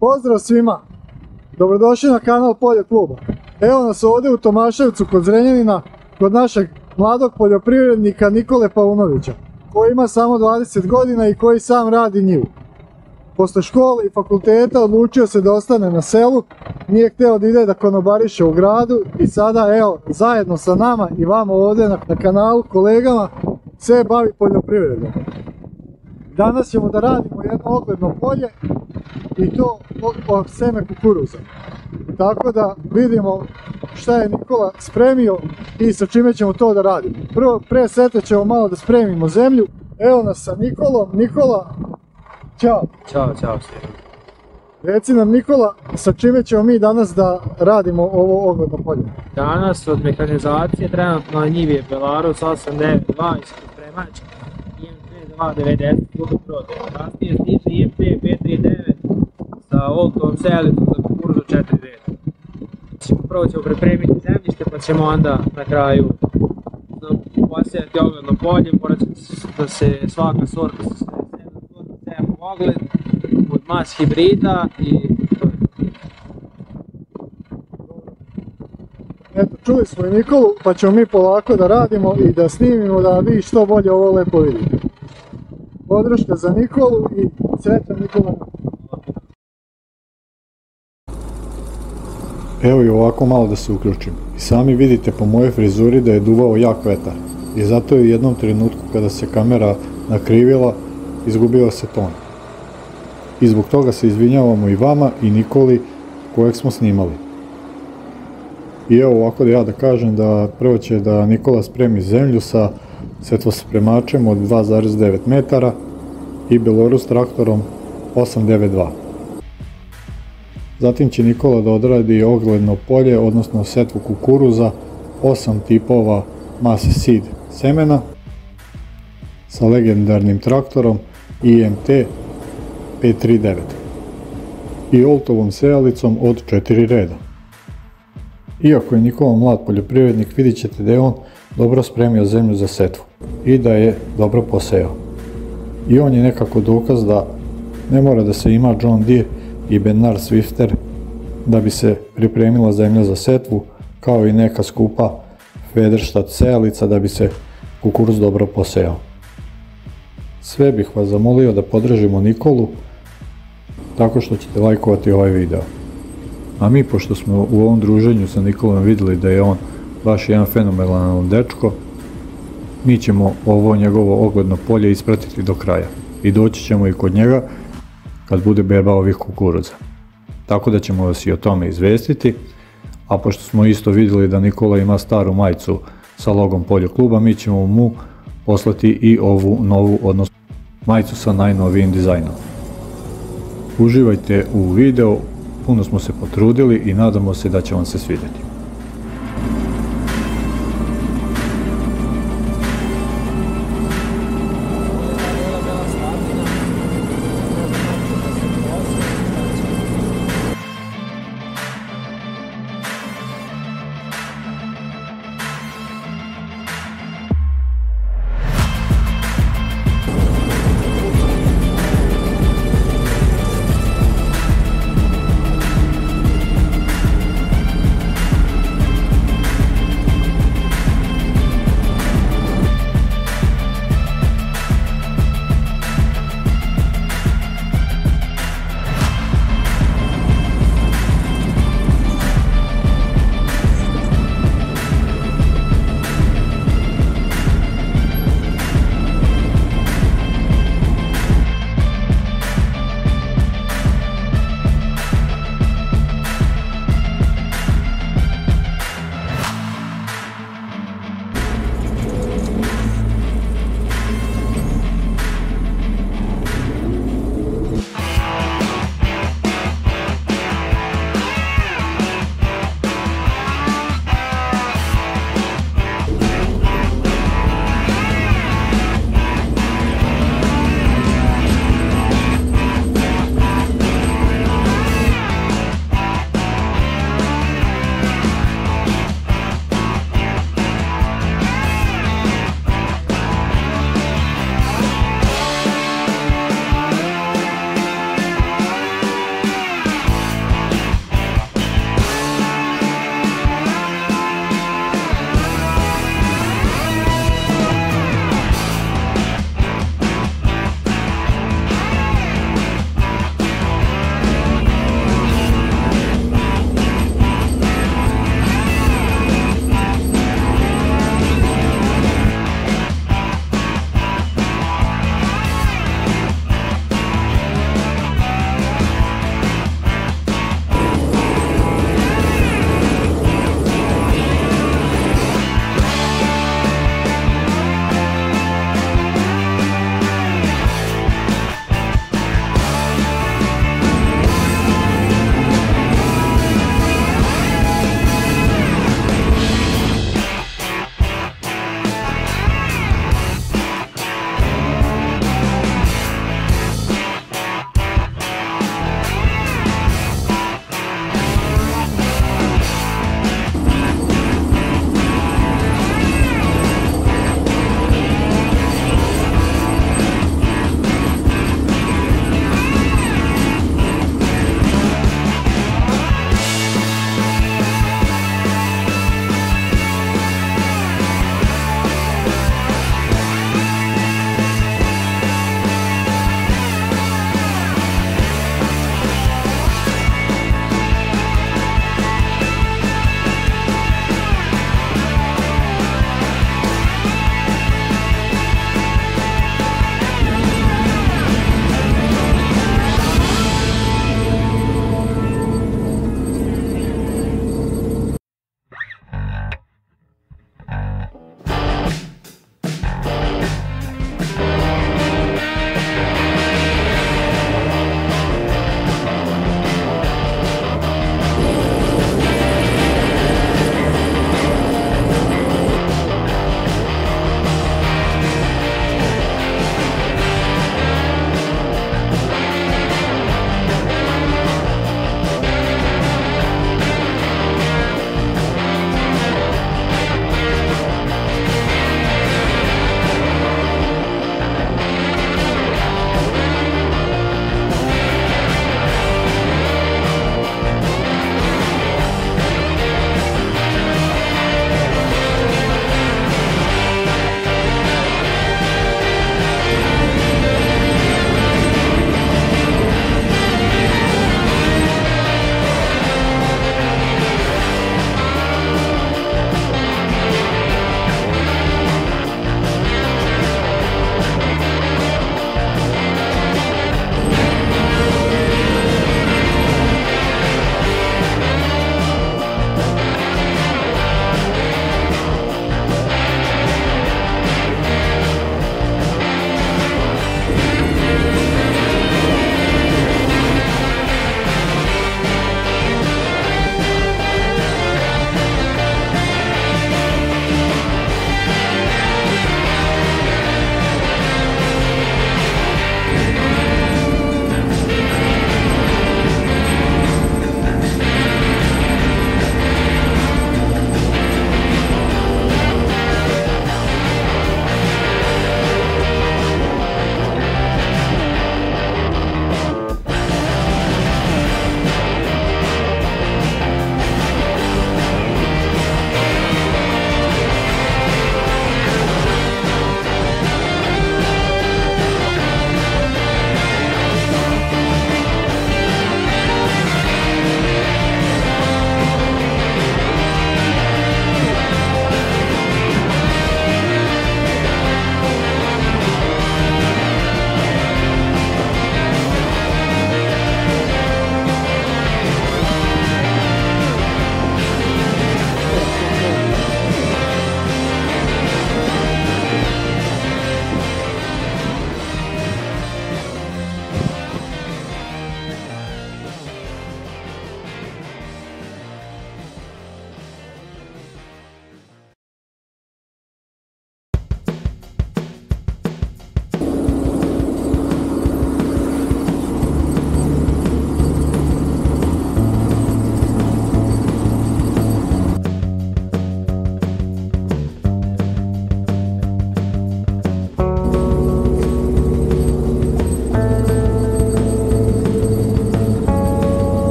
Pozdrav svima, dobrodošli na kanal Poljokluba. Evo nas ovdje u Tomaševcu kod Zrenjanina, kod našeg mladog poljoprivrednika Nikole Paunovića, koji ima samo 20 godina i koji sam radi njivu. Posle škole i fakulteta odlučio se da ostane na selu, nije htio da ide da konobariše u gradu i sada evo, zajedno sa nama i vama ovdje na kanalu, kolegama, se bavi poljoprivredom. Danas ćemo da radimo jedno ogledno polje i to od seme kukuruza. Tako da vidimo šta je Nikola spremio i sa čime ćemo to da radimo. Prvo pre sete ćemo malo da spremimo zemlju. Evo nas sa Nikolom. Nikola, čao. Ćao, čao. Reci nam Nikola, sa čime ćemo mi danas da radimo ovo ogledno polje? Danas od mehanizacije trenutno na njivi je Belarus 892 iz Premača. IMT 539, drugi brode. Kasnije stiže IMT 539 sa OLT-om selitvom za kukuruzu 4 reda. Prvo ćemo pripremiti zemljište pa ćemo onda na kraju posijati ogledno polje. Morat da se svaka sorta sejemo ogled od MAS-seed hibrida i to je. Eto, čuli smo i Nikolu, pa ćemo mi polako da radimo i da snimimo da vi što bolje ovo lepo vidite. Podrška za Nikolu i srećan Nikola. Evo i ovako malo da se uključim. I sami vidite po mojoj frizuri da je duvao jak vetar. I zato je u jednom trenutku kada se kamera nakrivila, izgubio se ton. I zbog toga se izvinjavamo i vama i Nikoli kojeg smo snimali. I evo ovako da ja da kažem da prvo će da Nikola spremi zemlju sa setvospremačem od 2,9 metara i Belarus traktorom 892. Zatim će Nikola da odradi ogledno polje, odnosno setvu kukuruza, 8 tipova MAS-seed semena sa legendarnim traktorom IMT 539 i oltovom sejalicom od 4 reda. Iako je Nikola mlad poljoprivrednik, vidit ćete da je on dobro spremio zemlju za setvu i da je dobro posejao. I on je nekako dokaz da ne mora da se ima John Deere i Benar Swifter da bi se pripremila zemlja za setvu, kao i neka skupa Federstadt sejalica da bi se kukuruz dobro posejao. Sve bih vas zamolio da podržimo Nikolu tako što ćete lajkovati ovaj video. A mi, pošto smo u ovom druženju sa Nikolom vidjeli da je on baš jedan fenomenalan dečko, mi ćemo ovo njegovo ogledno polje ispratiti do kraja i doći ćemo i kod njega kad bude berba ovih kukuruza. Tako da ćemo vas i o tome izvestiti, a pošto smo isto vidjeli da Nikola ima staru majicu sa logom Poljokluba, mi ćemo mu poslati i ovu novu, odnosno majicu sa najnovijim dizajnom. Uživajte u videu, puno smo se potrudili i nadamo se da će vam se svidjeti.